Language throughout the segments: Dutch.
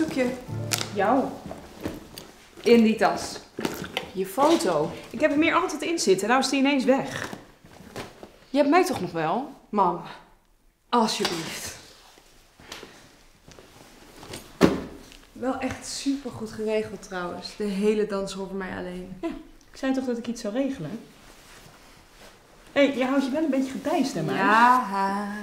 zoek je? Jou. In die tas. Je foto. Ik heb hem hier altijd in zitten. Nou is die ineens weg. Je hebt mij toch nog wel? Mam, alsjeblieft. Wel echt super goed geregeld trouwens. De hele dans over mij alleen. Ja, ik zei toch dat ik iets zou regelen? Hé, je houdt je wel een beetje gedijst, hè, maar. Ja.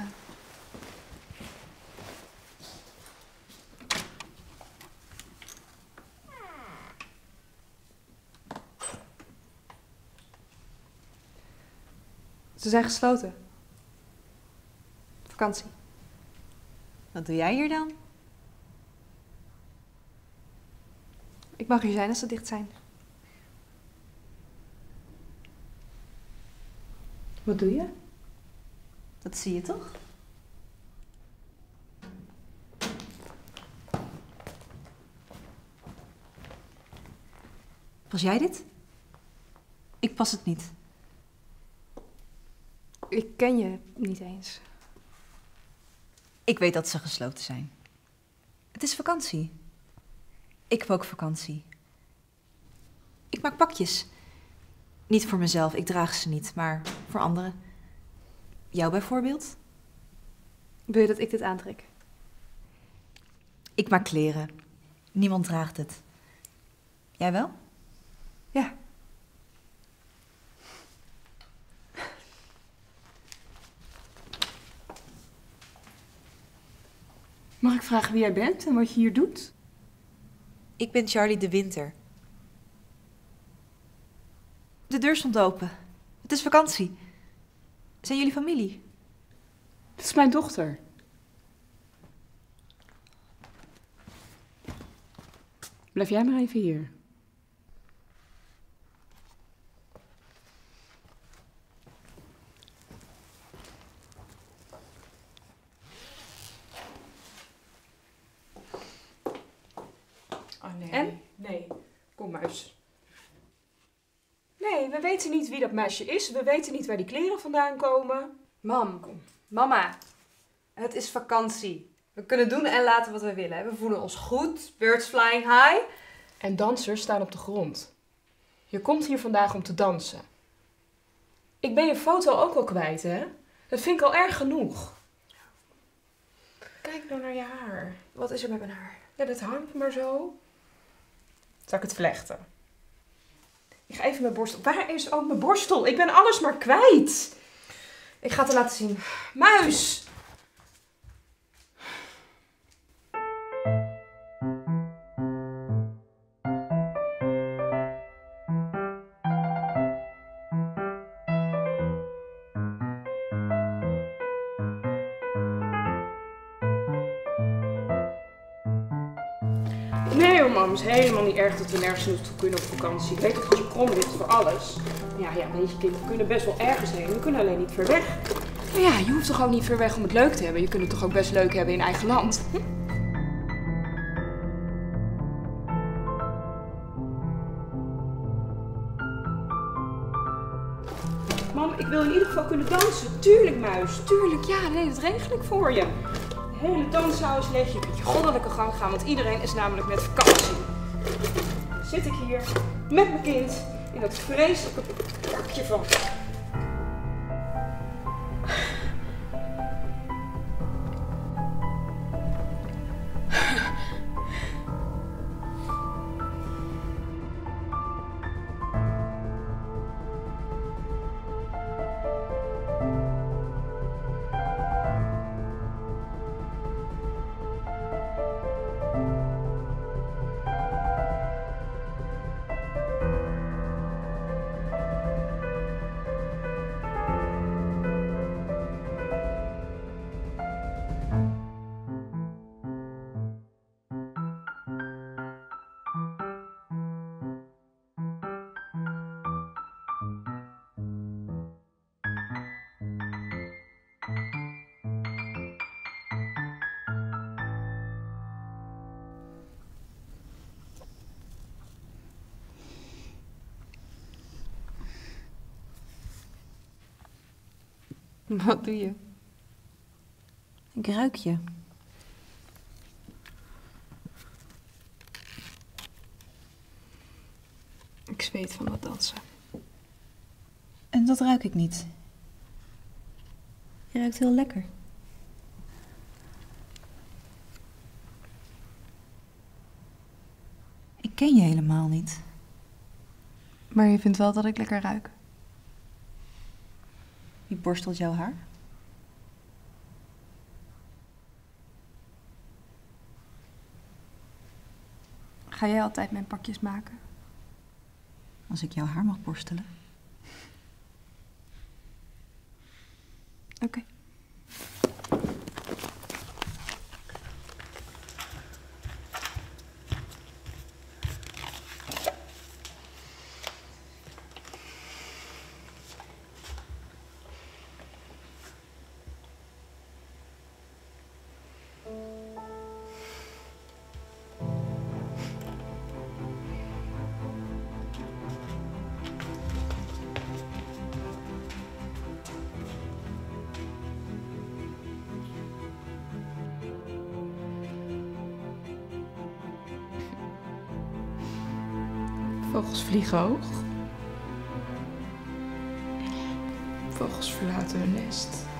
Ze zijn gesloten. Vakantie. Wat doe jij hier dan? Ik mag hier zijn als ze dicht zijn. Wat doe je? Dat zie je toch? Was jij dit? Ik pas het niet. Ik ken je niet eens. Ik weet dat ze gesloten zijn. Het is vakantie. Ik heb ook vakantie. Ik maak pakjes. Niet voor mezelf, ik draag ze niet, maar voor anderen. Jou bijvoorbeeld? Wil je dat ik dit aantrek? Ik maak kleren. Niemand draagt het. Jij wel? Ja. Mag ik vragen wie jij bent en wat je hier doet? Ik ben Charlie de Winter. De deur stond open. Het is vakantie. Zijn jullie familie? Dat is mijn dochter. Blijf jij maar even hier. Nee. En? Nee. Kom, muis. Nee, we weten niet wie dat meisje is. We weten niet waar die kleren vandaan komen. Mam, kom. Mama, het is vakantie. We kunnen doen en laten wat we willen. We voelen ons goed. Birds flying high. En dansers staan op de grond. Je komt hier vandaag om te dansen. Ik ben je foto ook al kwijt, hè? Dat vind ik al erg genoeg. Kijk nou naar je haar. Wat is er met mijn haar? Ja, dat hangt maar zo. Zal ik het vlechten? Ik ga even mijn borstel. Waar is ook mijn borstel? Ik ben alles maar kwijt. Ik ga het laten zien. Muis! Nee hoor, mam, het is helemaal niet erg dat we nergens naartoe kunnen op vakantie. Ik weet dat onze krom ligt voor alles. Ja, weet je kind, we kunnen best wel ergens heen. We kunnen alleen niet ver weg. Maar ja, je hoeft toch ook niet ver weg om het leuk te hebben? Je kunt het toch ook best leuk hebben in eigen land? Hm? Mam, ik wil in ieder geval kunnen dansen. Tuurlijk, muis. Tuurlijk, ja, nee, dat regel ik voor je. De hele toonzaal is leeg, je kunt je goddelijke gang gaan, want iedereen is namelijk met vakantie. Dan zit ik hier met mijn kind in dat vreselijke pakje van. Wat doe je? Ik ruik je. Ik zweet van dat dansen. En dat ruik ik niet. Je ruikt heel lekker. Ik ken je helemaal niet. Maar je vindt wel dat ik lekker ruik? Wie borstelt jouw haar? Ga jij altijd mijn pakjes maken? Als ik jouw haar mag borstelen. Oké. Vogels vliegen hoog. Vogels verlaten hun nest.